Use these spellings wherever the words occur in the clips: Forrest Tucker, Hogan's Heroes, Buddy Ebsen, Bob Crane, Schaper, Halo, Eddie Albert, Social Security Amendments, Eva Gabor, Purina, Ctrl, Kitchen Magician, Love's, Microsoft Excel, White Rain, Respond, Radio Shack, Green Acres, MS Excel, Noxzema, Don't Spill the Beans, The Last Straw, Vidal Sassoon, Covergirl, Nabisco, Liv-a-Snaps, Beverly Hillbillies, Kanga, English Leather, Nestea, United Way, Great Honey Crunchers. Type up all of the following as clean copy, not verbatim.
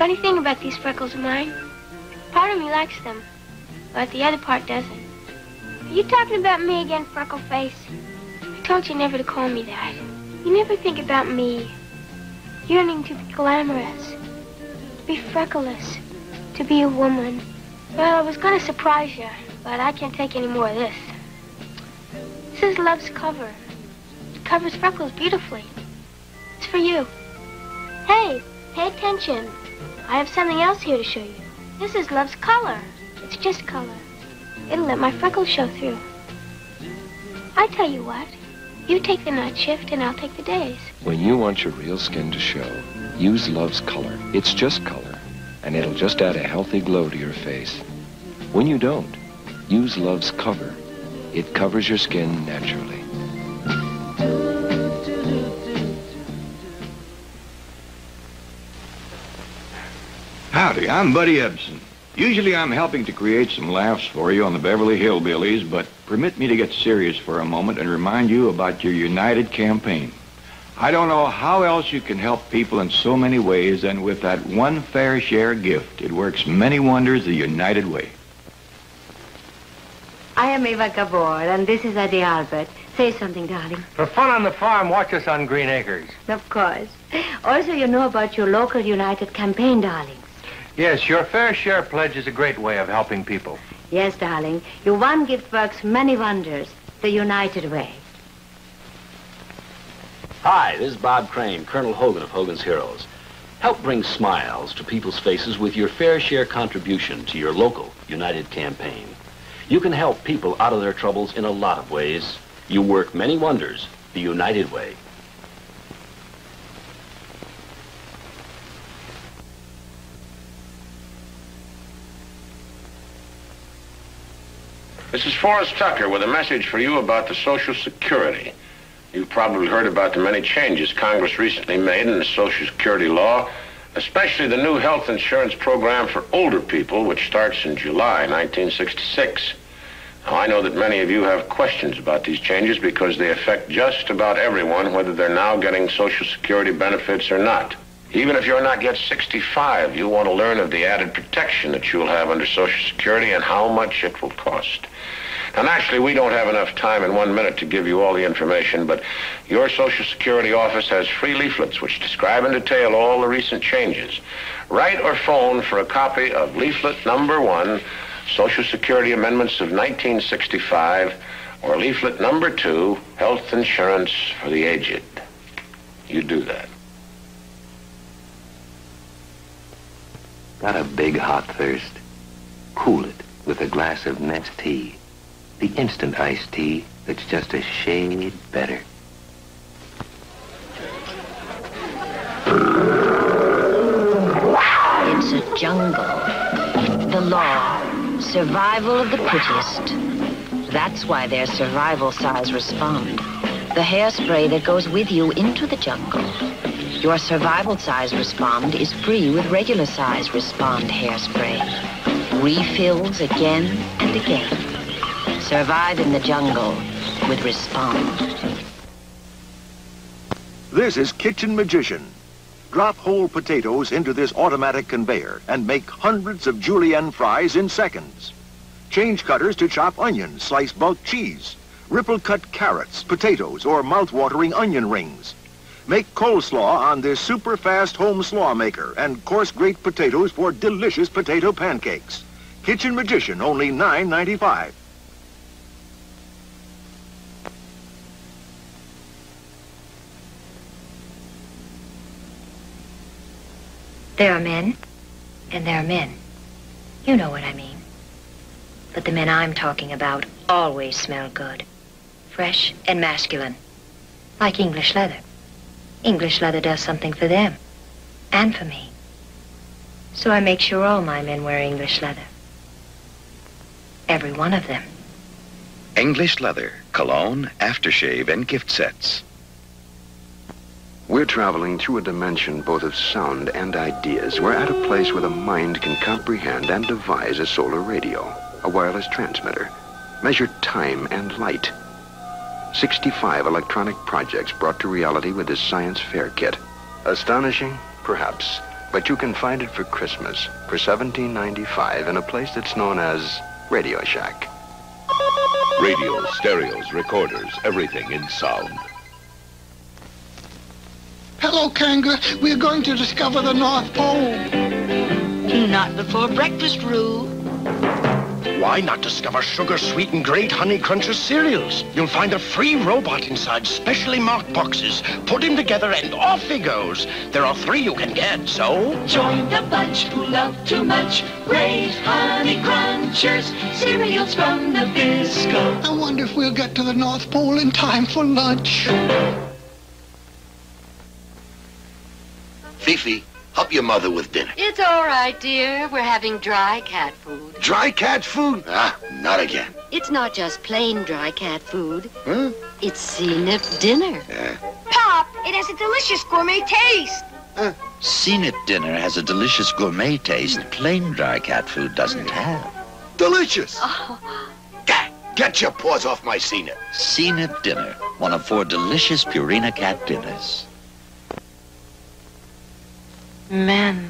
Funny thing about these freckles of mine, part of me likes them, but the other part doesn't. Are you talking about me again, Freckleface? I told you never to call me that. You never think about me. Yearning to be glamorous, to be freckleless, to be a woman. Well, I was gonna surprise you, but I can't take any more of this. This is Love's cover. It covers freckles beautifully. It's for you. Hey, pay attention. I have something else here to show you. This is Love's color. It's just color. It'll let my freckles show through. I tell you what, you take the night shift and I'll take the days. When you want your real skin to show, use Love's color. It's just color, and it'll just add a healthy glow to your face. When you don't, use Love's cover. It covers your skin naturally. Howdy, I'm Buddy Ebsen. Usually I'm helping to create some laughs for you on the Beverly Hillbillies, but permit me to get serious for a moment and remind you about your United campaign. I don't know how else you can help people in so many ways than with that one fair share gift. It works many wonders the United Way. I am Eva Gabor, and this is Eddie Albert. Say something, darling. For fun on the farm, watch us on Green Acres. Of course. Also, you know about your local United campaign, darling. Yes, your fair share pledge is a great way of helping people. Yes, darling. Your one gift works many wonders. The United Way. Hi, this is Bob Crane, Colonel Hogan of Hogan's Heroes. Help bring smiles to people's faces with your fair share contribution to your local United campaign. You can help people out of their troubles in a lot of ways. You work many wonders the United Way. This is Forrest Tucker with a message for you about the Social Security. You've probably heard about the many changes Congress recently made in the Social Security law, especially the new health insurance program for older people, which starts in July 1966. Now, I know that many of you have questions about these changes because they affect just about everyone, whether they're now getting Social Security benefits or not. Even if you're not yet 65, you'll want to learn of the added protection that you'll have under Social Security and how much it will cost. Now, naturally, we don't have enough time in 1 minute to give you all the information, but your Social Security office has free leaflets which describe in detail all the recent changes. Write or phone for a copy of leaflet number 1, Social Security Amendments of 1965, or leaflet number 2, Health Insurance for the Aged. You do that. Got a big hot thirst? Cool it with a glass of Nestea. The instant iced tea that's just a shade better. It's a jungle. The law. Survival of the prettiest. That's why their survival size Respond. The hairspray that goes with you into the jungle. Your survival size Respond is free with regular size Respond hairspray. Refills again and again. Survive in the jungle with Respond. This is Kitchen Magician. Drop whole potatoes into this automatic conveyor and make hundreds of julienne fries in seconds. Change cutters to chop onions, slice bulk cheese, ripple cut carrots, potatoes, or mouth-watering onion rings. Make coleslaw on this super-fast home slaw maker and coarse grate potatoes for delicious potato pancakes. Kitchen Magician, only $9.95. There are men, and there are men. You know what I mean. But the men I'm talking about always smell good. Fresh and masculine. Like English Leather. English Leather does something for them. And for me. So I make sure all my men wear English Leather. Every one of them. English Leather, cologne, aftershave, and gift sets. We're traveling through a dimension both of sound and ideas. We're at a place where the mind can comprehend and devise a solar radio, a wireless transmitter, measure time and light. 65 electronic projects brought to reality with this science fair kit. Astonishing? Perhaps. But you can find it for Christmas for $17.95 in a place that's known as Radio Shack. Radios, stereos, recorders, everything in sound. Hello, Kanga. We're going to discover the North Pole. Not before breakfast, Roo. Why not discover sugar-sweetened Great Honey Crunchers cereals? You'll find a free robot inside specially marked boxes. Put him together and off he goes. There are three you can get, so... Join the bunch who love too much Great Honey Crunchers, cereals from Nabisco. I wonder if we'll get to the North Pole in time for lunch. Fifi, help your mother with dinner. It's all right, dear. We're having dry cat food. Dry cat food? Ah, not again. It's not just plain dry cat food. Huh? It's Seanip dinner. Pop, it has a delicious gourmet taste. Seanip dinner has a delicious gourmet taste. Plain dry cat food doesn't have. Delicious. Oh. Get your paws off my Seanip. Seanip dinner, one of four delicious Purina cat dinners. Men,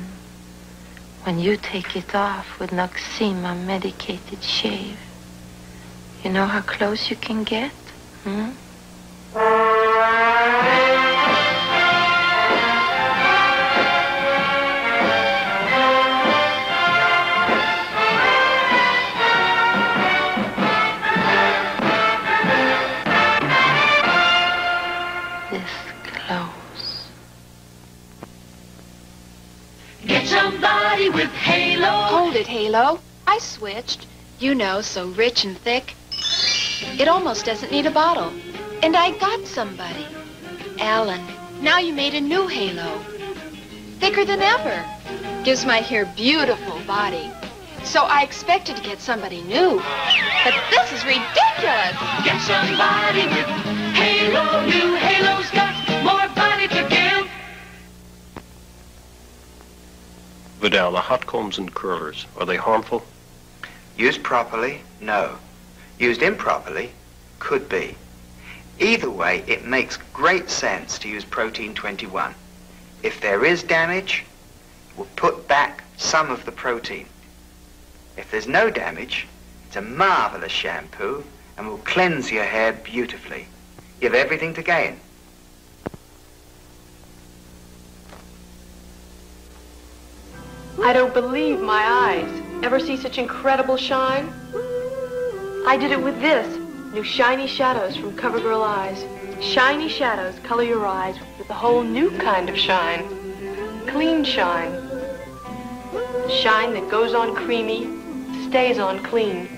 when you take it off with Noxzema medicated shave, you know how close you can get? Hmm? With Halo. Hold it, Halo. I switched. You know, so rich and thick. It almost doesn't need a bottle. And I got somebody. Alan, now you made a new Halo. Thicker than ever. Gives my hair beautiful body. So I expected to get somebody new. But this is ridiculous. Get somebody with Halo. New Halo's got more body to give. Vidal, are hot combs and curlers, are they harmful? Used properly, no. Used improperly, could be. Either way, it makes great sense to use Protein 21. If there is damage, we'll put back some of the protein. If there's no damage, it's a marvelous shampoo and will cleanse your hair beautifully. You've everything to gain. I don't believe my eyes. Ever see such incredible shine? I did it with this. New shiny shadows from Covergirl eyes. Shiny shadows color your eyes with a whole new kind of shine. Clean shine. Shine that goes on creamy, stays on clean.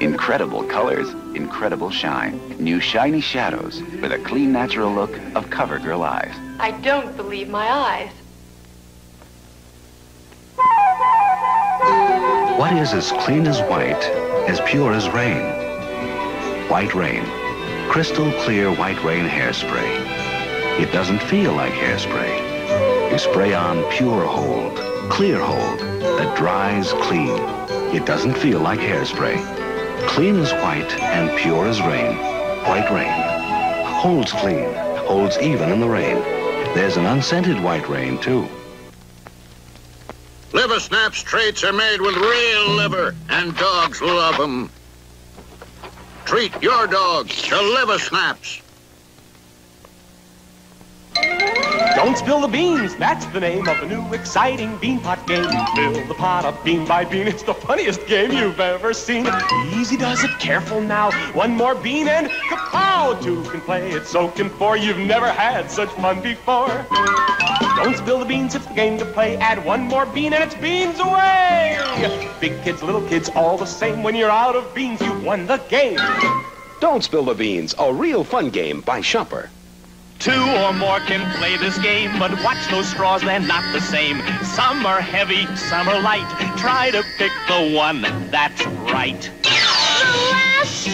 Incredible colors, incredible shine. New shiny shadows with a clean, natural look of Covergirl eyes. I don't believe my eyes. What is as clean as white, as pure as rain? White Rain. Crystal clear White Rain hairspray. It doesn't feel like hairspray. You spray on pure hold, clear hold, that dries clean. It doesn't feel like hairspray. Clean as white and pure as rain. White Rain. Holds clean, holds even in the rain. There's an unscented White Rain, too. Liv-a-Snaps treats are made with real liver, and dogs love them. Treat your dogs to Liv-a-Snaps. Don't Spill the Beans, that's the name of the new exciting beanpot game. Fill the pot up bean by bean, it's the funniest game you've ever seen. Easy does it, careful now, one more bean and kapow! Two can play it, so can four, you've never had such fun before. Don't spill the beans, it's the game to play. Add one more bean and it's beans away! Big kids, little kids, all the same. When you're out of beans, you've won the game. Don't Spill the Beans, a real fun game by Schaper. Two or more can play this game, but watch those straws, they're not the same. Some are heavy, some are light. Try to pick the one that's right.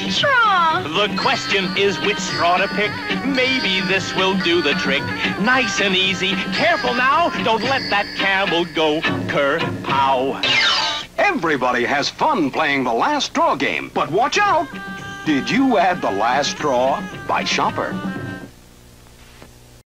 Straw. The question is which straw to pick. Maybe this will do the trick. Nice and easy. Careful now. Don't let that camel go ker-pow. Everybody has fun playing the Last Straw game, but watch out. Did you add the last straw by Schaper?